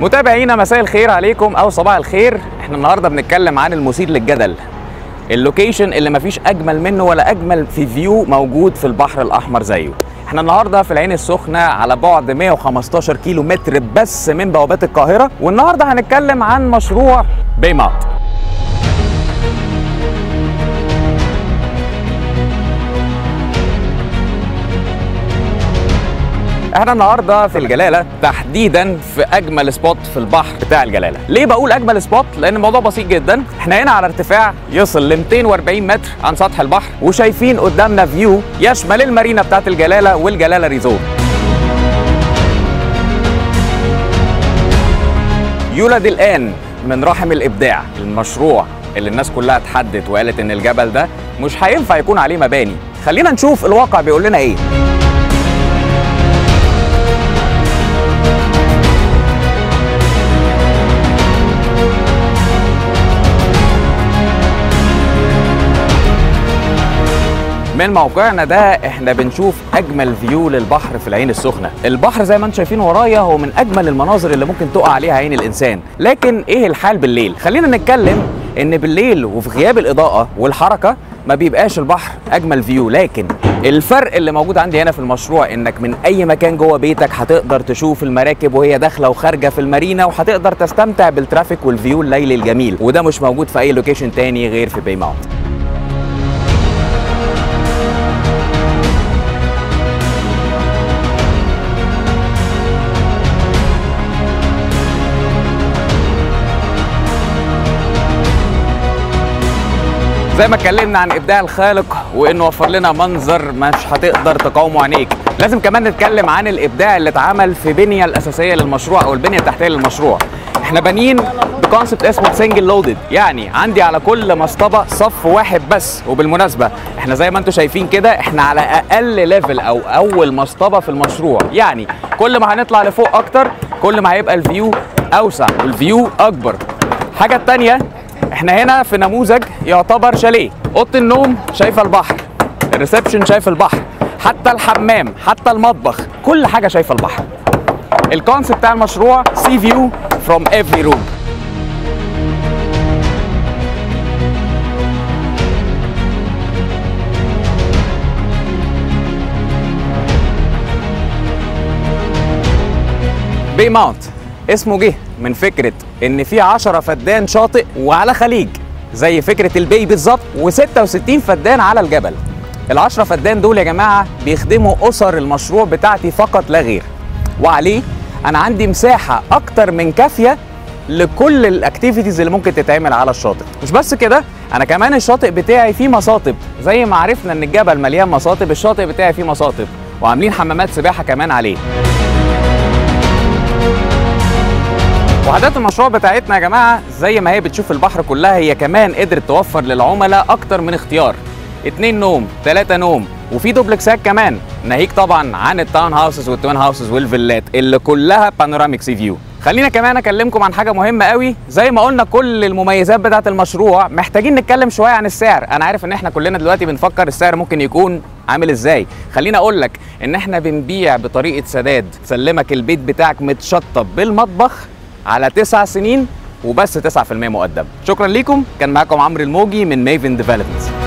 متابعينا مساء الخير عليكم او صباح الخير. احنا النهارده بنتكلم عن المثير للجدل، اللوكيشن اللي مفيش اجمل منه ولا اجمل في فيو موجود في البحر الاحمر زيه. احنا النهارده في العين السخنه على بعد 115 كيلو متر بس من بوابات القاهره، والنهارده هنتكلم عن مشروع بايماوت. احنا النهارده في الجلاله، تحديدا في اجمل سبوت في البحر بتاع الجلاله. ليه بقول اجمل سبوت؟ لان الموضوع بسيط جدا. احنا هنا على ارتفاع يصل ل 240 متر عن سطح البحر، وشايفين قدامنا فيو يشمل المارينا بتاعت الجلاله والجلاله ريزورت. يولد الان من رحم الابداع المشروع اللي الناس كلها اتحدت وقالت ان الجبل ده مش هينفع يكون عليه مباني. خلينا نشوف الواقع بيقول لنا ايه. من موقعنا ده احنا بنشوف اجمل فيو للبحر في العين السخنه. البحر زي ما انتم شايفين ورايا هو من اجمل المناظر اللي ممكن تقع عليها عين الانسان، لكن ايه الحال بالليل؟ خلينا نتكلم ان بالليل وفي غياب الاضاءه والحركه ما بيبقاش البحر اجمل فيو، لكن الفرق اللي موجود عندي هنا في المشروع انك من اي مكان جوه بيتك هتقدر تشوف المراكب وهي داخله وخارجه في المارينا، وهتقدر تستمتع بالترافيك والفيو الليلي الجميل، وده مش موجود في اي لوكيشن تاني غير في بايماوت. زي ما اتكلمنا عن ابداع الخالق وانه وفر لنا منظر مش هتقدر تقاومه عينيك، لازم كمان نتكلم عن الابداع اللي اتعمل في البنيه الاساسيه للمشروع او البنيه التحتيه للمشروع. احنا بانيين بكونسبت اسمه سنجل لودد، يعني عندي على كل مصطبه صف واحد بس. وبالمناسبه احنا زي ما انتم شايفين كده احنا على اقل ليفل او اول مصطبه في المشروع، يعني كل ما هنطلع لفوق اكتر كل ما هيبقى الفيو اوسع والفيو اكبر. الحاجه الثانيه احنا هنا في نموذج يعتبر شاليه، اوضه النوم شايفه البحر، الريسبشن شايف البحر، حتى الحمام، حتى المطبخ، كل حاجه شايفه البحر. الكونسيبت بتاع المشروع سي فيو فروم افري روم. بايماوت اسمه جه من فكرة إن في 10 فدان شاطئ وعلى خليج، زي فكرة البي بالظبط، و66 فدان على الجبل. ال10 فدان دول يا جماعة بيخدموا أسر المشروع بتاعتي فقط لا غير، وعليه أنا عندي مساحة أكتر من كافية لكل الأكتيفيتيز اللي ممكن تتعمل على الشاطئ. مش بس كده، أنا كمان الشاطئ بتاعي فيه مصاطب، زي ما عرفنا إن الجبل مليان مصاطب، الشاطئ بتاعي فيه مصاطب، وعاملين حمامات سباحة كمان عليه. وحدات المشروع بتاعتنا يا جماعه زي ما هي بتشوف البحر كلها، هي كمان قدرت توفر للعملاء اكتر من اختيار، 2 نوم، 3 نوم، وفي دوبلكسات كمان، ناهيك طبعا عن التاون هاوسز والتوين هاوسز والفيلات اللي كلها بانوراميك سي فيو. خلينا كمان اكلمكم عن حاجه مهمه قوي. زي ما قلنا كل المميزات بتاعه المشروع، محتاجين نتكلم شويه عن السعر. انا عارف ان احنا كلنا دلوقتي بنفكر السعر ممكن يكون عامل ازاي. خليني اقول لك ان احنا بنبيع بطريقه سداد، تسلمك البيت بتاعك متشطب بالمطبخ على 9 سنين وبس 9% مقدم. شكرا ليكم، كان معاكم عمرو الموجي من ميفن ديفلوبمنتس.